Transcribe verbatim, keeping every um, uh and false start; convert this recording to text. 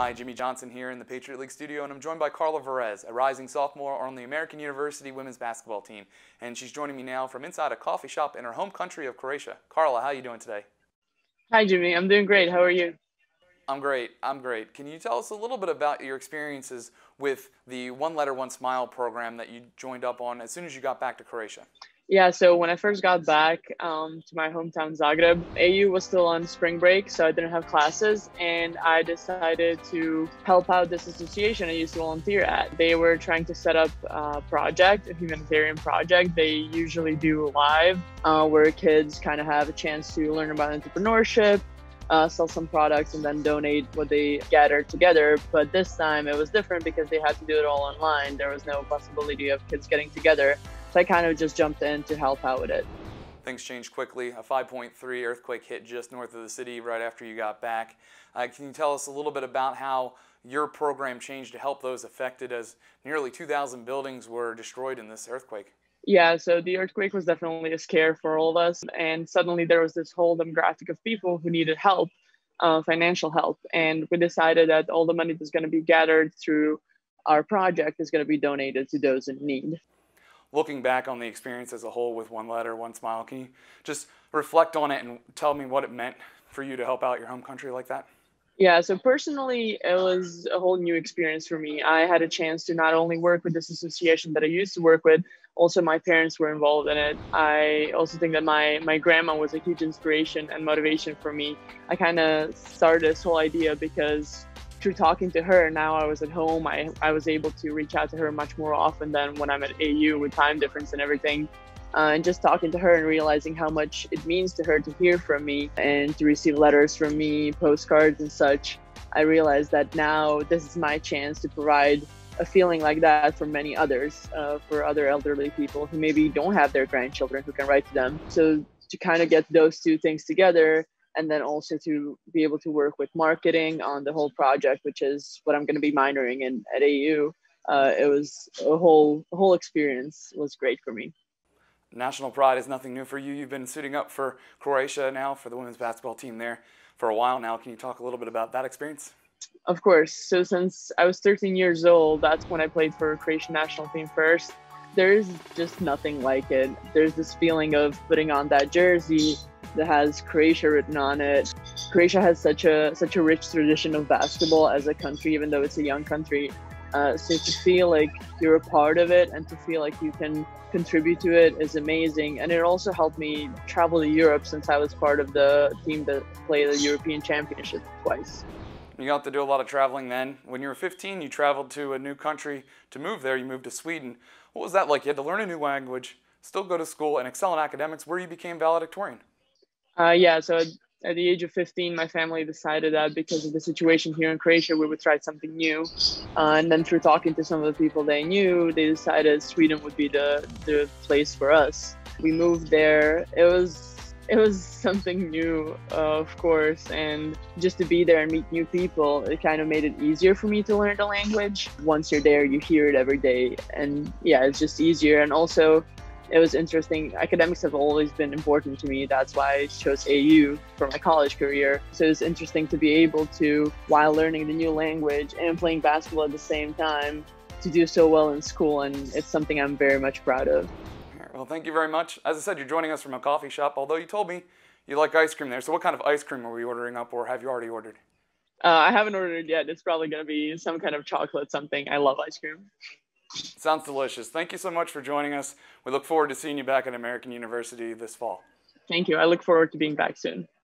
Hi, Jimmy Johnson here in the Patriot League studio, and I'm joined by Karla Vres, a rising sophomore on the American University women's basketball team. And she's joining me now from inside a coffee shop in her home country of Croatia. Karla, how are you doing today? Hi, Jimmy. I'm doing great. How are you? I'm great. I'm great. Can you tell us a little bit about your experiences with the One Letter, One Smile program that you joined up on as soon as you got back to Croatia? Yeah, so when I first got back um, to my hometown, Zagreb, A U was still on spring break, so I didn't have classes, and I decided to help out this association I used to volunteer at. They were trying to set up a project, a humanitarian project they usually do live, uh, where kids kind of have a chance to learn about entrepreneurship, Uh, sell some products, and then donate what they gather together. But this time it was different because they had to do it all online. There was no possibility of kids getting together. So I kind of just jumped in to help out with it. Things changed quickly. A five point three earthquake hit just north of the city right after you got back. Uh, can you tell us a little bit about how your program changed to help those affected, as nearly two thousand buildings were destroyed in this earthquake? Yeah, so the earthquake was definitely a scare for all of us. And suddenly there was this whole demographic of people who needed help, uh, financial help. And we decided that all the money that's going to be gathered through our project is going to be donated to those in need. Looking back on the experience as a whole with One Letter, One Smile, can you just reflect on it and tell me what it meant for you to help out your home country like that? Yeah, so personally, it was a whole new experience for me. I had a chance to not only work with this association that I used to work with, also my parents were involved in it. I also think that my, my grandma was a huge inspiration and motivation for me. I kind of started this whole idea because through talking to her, now I was at home, I, I was able to reach out to her much more often than when I'm at A U with time difference and everything. Uh, and just talking to her and realizing how much it means to her to hear from me and to receive letters from me, postcards and such, I realized that now this is my chance to provide a feeling like that for many others, uh, for other elderly people who maybe don't have their grandchildren who can write to them. So to kind of get those two things together, and then also to be able to work with marketing on the whole project, which is what I'm going to be minoring in at A U, uh, it was a whole, whole experience was great for me. National pride is nothing new for you. You've been suiting up for Croatia now, for the women's basketball team there, for a while now. Can you talk a little bit about that experience? Of course. So since I was thirteen years old, that's when I played for Croatian national team first. There's just nothing like it. There's this feeling of putting on that jersey that has Croatia written on it. Croatia has such a such a rich tradition of basketball as a country, even though it's a young country. Uh, so to feel like you're a part of it and to feel like you can contribute to it is amazing. And it also helped me travel to Europe, since I was part of the team that played the European Championship twice. You got to do a lot of traveling then. When you were fifteen, you traveled to a new country to move there. You moved to Sweden. What was that like? You had to learn a new language, still go to school, and excel in academics, where you became valedictorian. Uh, yeah, so at the age of fifteen, my family decided that because of the situation here in Croatia, we would try something new. Uh, and then through talking to some of the people they knew, they decided Sweden would be the, the place for us. We moved there. It was it was something new, uh, of course. And just to be there and meet new people, it kind of made it easier for me to learn the language. Once you're there, you hear it every day. And yeah, it's just easier. And also, it was interesting. Academics have always been important to me. That's why I chose A U for my college career. So it was interesting to be able to, while learning the new language and playing basketball at the same time, to do so well in school. And it's something I'm very much proud of. All right, well, thank you very much. As I said, you're joining us from a coffee shop, although you told me you like ice cream there. So what kind of ice cream are we ordering up, or have you already ordered? Uh, I haven't ordered yet. It's probably going to be some kind of chocolate something. I love ice cream. Sounds delicious. Thank you so much for joining us. We look forward to seeing you back at American University this fall. Thank you. I look forward to being back soon.